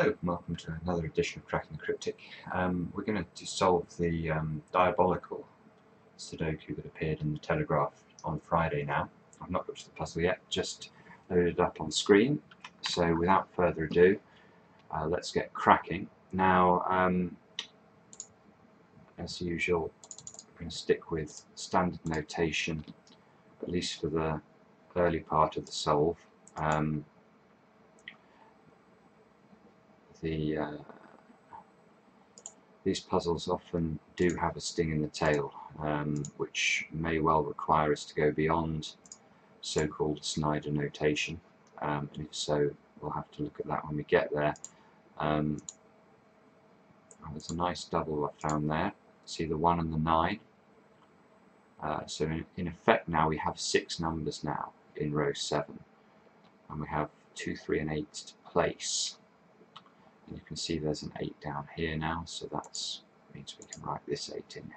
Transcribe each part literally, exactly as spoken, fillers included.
Hello, welcome to another edition of Cracking the Cryptic. Um, we're going to solve the um, Diabolical Sudoku that appeared in the Telegraph on Friday now. I've not got to the puzzle yet, just loaded it up on screen. So without further ado, uh, let's get cracking. Now, um, as usual, I'm going to stick with standard notation, at least for the early part of the solve. Um, The, uh, these puzzles often do have a sting in the tail, um, which may well require us to go beyond so-called Snyder notation, um, and if so, we'll have to look at that when we get there. Um, there's a nice double I found there. See the one and the nine. Uh, so in, in effect now we have six numbers now in row seven, and we have two, three and eight to place. You can see there's an eight down here now, so that means we can write this eight in. And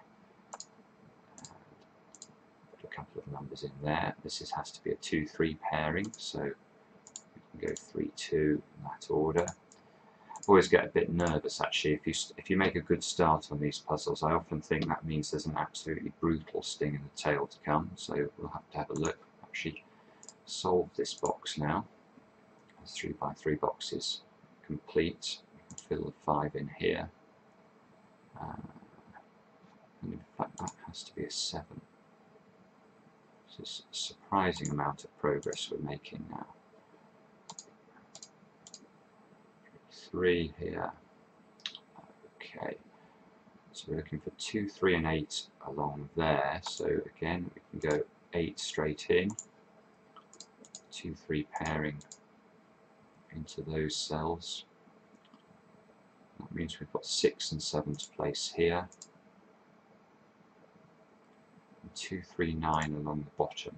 put a couple of numbers in there. This is, has to be a two three pairing, so we can go three two in that order. I always get a bit nervous actually. If you, if you make a good start on these puzzles, I often think that means there's an absolutely brutal sting in the tail to come, so we'll have to have a look. Actually, solve this box now. There's three by three boxes. Complete. We can fill the five in here, uh, and in fact that has to be a seven. This is a surprising amount of progress we're making now. Three here. Okay, so we're looking for two, three, and eight along there. So again, we can go eight straight in. Two, three pairing into those cells. That means we've got six and seven to place here, and two, three, nine along the bottom.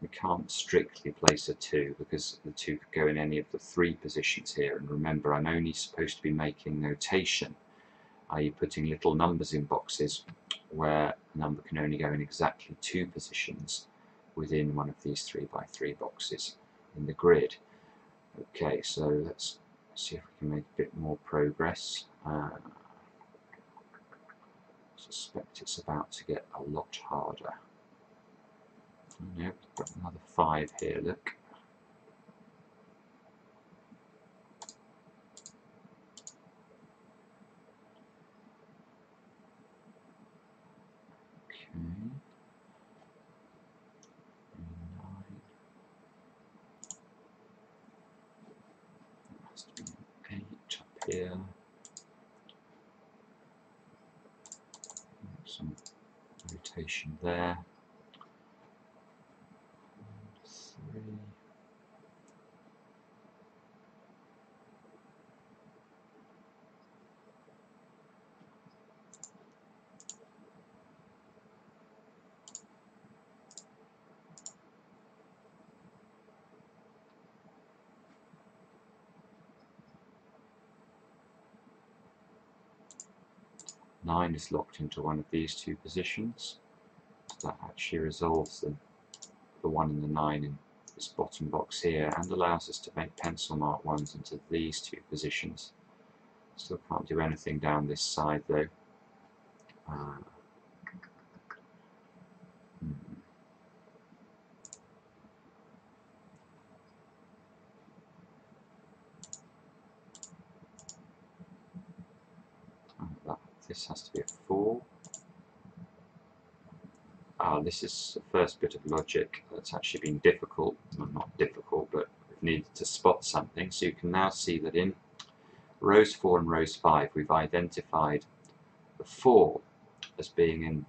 We can't strictly place a two because the two could go in any of the three positions here, and remember I'm only supposed to be making notation, that is putting little numbers in boxes where a number can only go in exactly two positions within one of these three by three boxes in the grid. Okay, so let's see if we can make a bit more progress. Uh, I suspect it's about to get a lot harder. Nope, we've got another five here, look. Okay. Here, some rotation there. And three. nine is locked into one of these two positions, so that actually resolves the, the one and the nine in this bottom box here, and allows us to make pencil mark ones into these two positions. Still can't do anything down this side though. Uh, hmm. This has to be a four. Ah, this is the first bit of logic that's actually been difficult. Well, not difficult, but we've needed to spot something. So you can now see that in rows four and rows five, we've identified the four as being in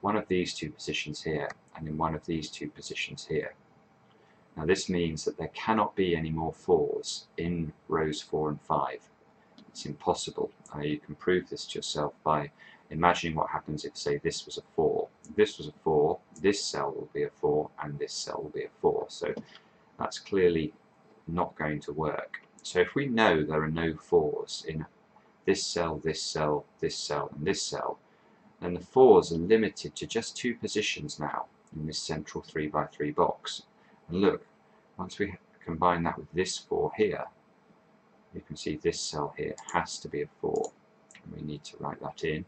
one of these two positions here, and in one of these two positions here. Now this means that there cannot be any more fours in rows four and five. It's impossible. Uh, you can prove this to yourself by imagining what happens if, say, this was a four. If this was a four, this cell will be a four, and this cell will be a four. So that's clearly not going to work. So if we know there are no fours in this cell, this cell, this cell, and this cell, then the fours are limited to just two positions now in this central three by three box. And look, once we combine that with this four here, you can see this cell here has to be a four, and we need to write that in.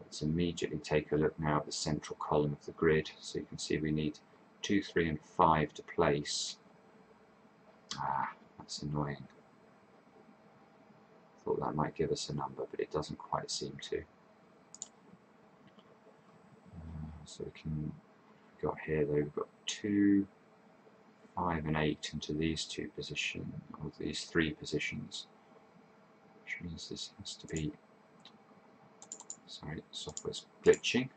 Let's immediately take a look now at the central column of the grid. So you can see we need two, three and five to place. Ah, that's annoying. Thought that might give us a number, but it doesn't quite seem to. Uh, so we can, we've got here though, we've got two, five and eight into these two positions, or these three positions, which means this has to be, sorry, software's glitching,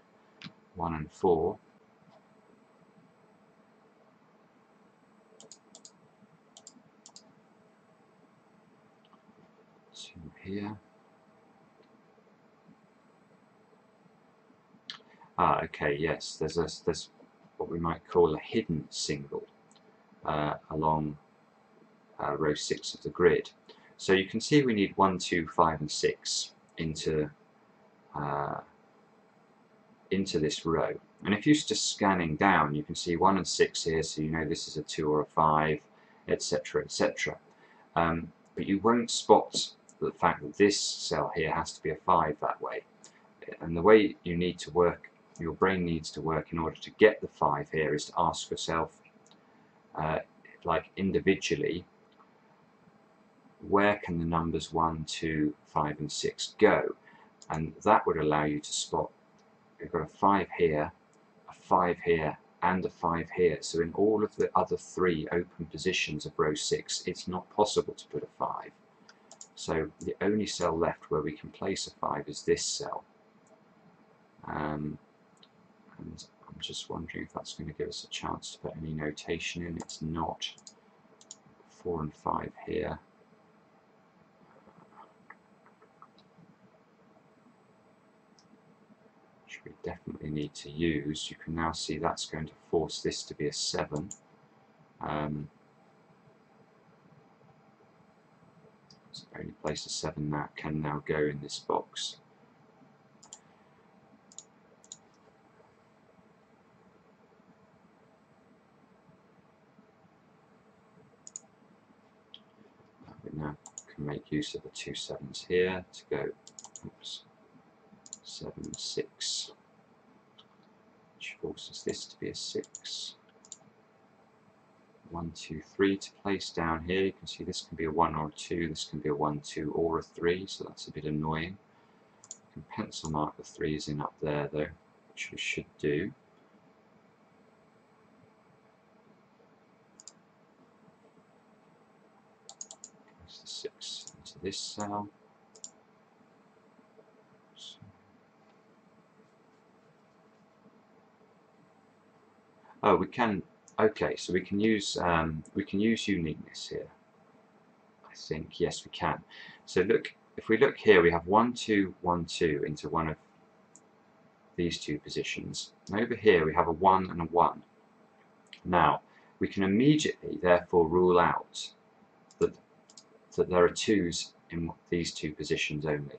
one and four. Here. Ah, okay, yes, there's, a, there's what we might call a hidden single uh, along uh, row six of the grid. So you can see we need one, two, five and six into, uh, into this row. And if you're just scanning down, you can see one and six here, so you know this is a two or a five, et cetera, et cetera. Um, but you won't spot the fact that this cell here has to be a five that way. And the way you need to work, your brain needs to work in order to get the five here, is to ask yourself, uh, like individually, where can the numbers one, two, five and six go? And that would allow you to spot, you've got a five here, a five here and a five here. So in all of the other three open positions of row six, it's not possible to put a five. So the only cell left where we can place a five is this cell. Um, and I'm just wondering if that's going to give us a chance to put any notation in. It's not. four and five here. Which we definitely need to use. You can now see that's going to force this to be a seven. Um, Only place a seven that can now go in this box. We now can make use of the two sevens here to go. Oops, seven six, which forces this to be a six. One, two, three to place down here. You can see this can be a one or a two. This can be a one, two, or a three. So that's a bit annoying. You can pencil mark the threes in up there though, which we should do. Place the six into this cell. So. Oh, we can. Okay, so we can use um, we can use uniqueness here. I think yes, we can. So look, if we look here, we have one two one two into one of these two positions. And over here, we have a one and a one. Now we can immediately, therefore, rule out that that there are twos in these two positions only.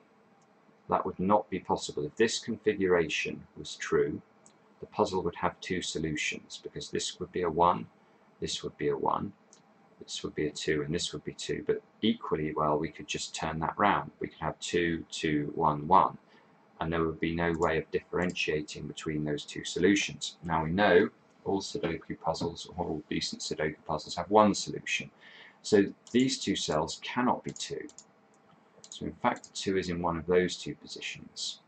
That would not be possible if this configuration was true. The puzzle would have two solutions, because this would be a one, this would be a one, this would be a two, and this would be two. But equally well, we could just turn that round. We could have two, two, one, one, and there would be no way of differentiating between those two solutions. Now we know all Sudoku puzzles, or all decent Sudoku puzzles, have one solution. So these two cells cannot be two. So in fact, the two is in one of those two positions.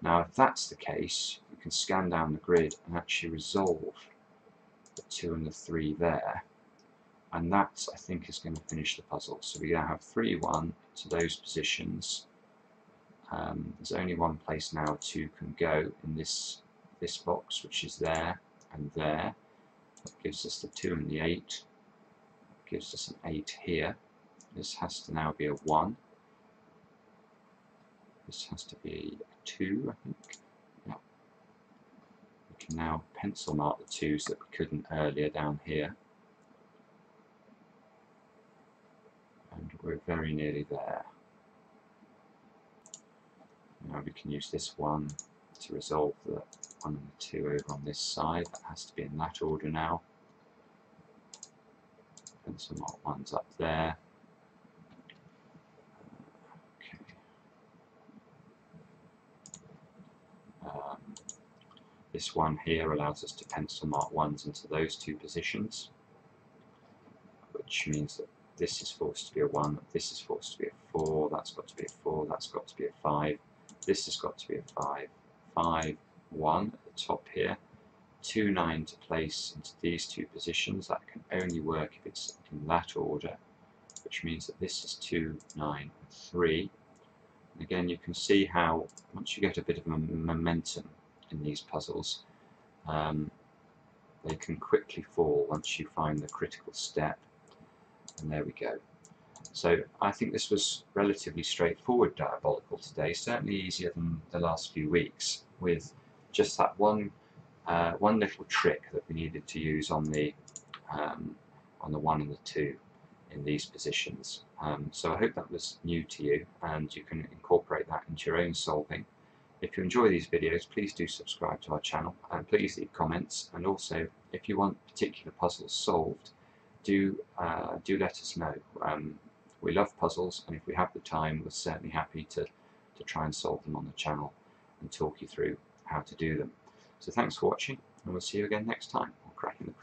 Now if that's the case, you can scan down the grid and actually resolve the two and the three there. And that, I think, is going to finish the puzzle. So we now have three, one to those positions. Um, there's only one place now two can go in this, this box, which is there and there. That gives us the two and the eight. That gives us an eight here. This has to now be a one. This has to be a two, I think. Yeah. We can now pencil mark the twos that we couldn't earlier down here. And we're very nearly there. Now we can use this one to resolve the one and the two over on this side. That has to be in that order now. Pencil mark one's up there. This one here allows us to pencil mark ones into those two positions, which means that this is forced to be a one, this is forced to be a four, that's got to be a four, that's got to be a five, this has got to be a five, five, one at the top here, two, nine to place into these two positions. That can only work if it's in that order, which means that this is two, nine, three. And again, you can see how once you get a bit of momentum in these puzzles, um, they can quickly fall once you find the critical step. And there we go. So I think this was relatively straightforward Diabolical today, certainly easier than the last few weeks, with just that one uh, one little trick that we needed to use on the um, on the one and the two in these positions. Um, so I hope that was new to you and you can incorporate that into your own solving. If you enjoy these videos, please do subscribe to our channel, and please leave comments, and also if you want particular puzzles solved, do uh, do let us know. Um, we love puzzles, and if we have the time, we're certainly happy to, to try and solve them on the channel and talk you through how to do them. So thanks for watching, and we'll see you again next time on Cracking the Cryptic.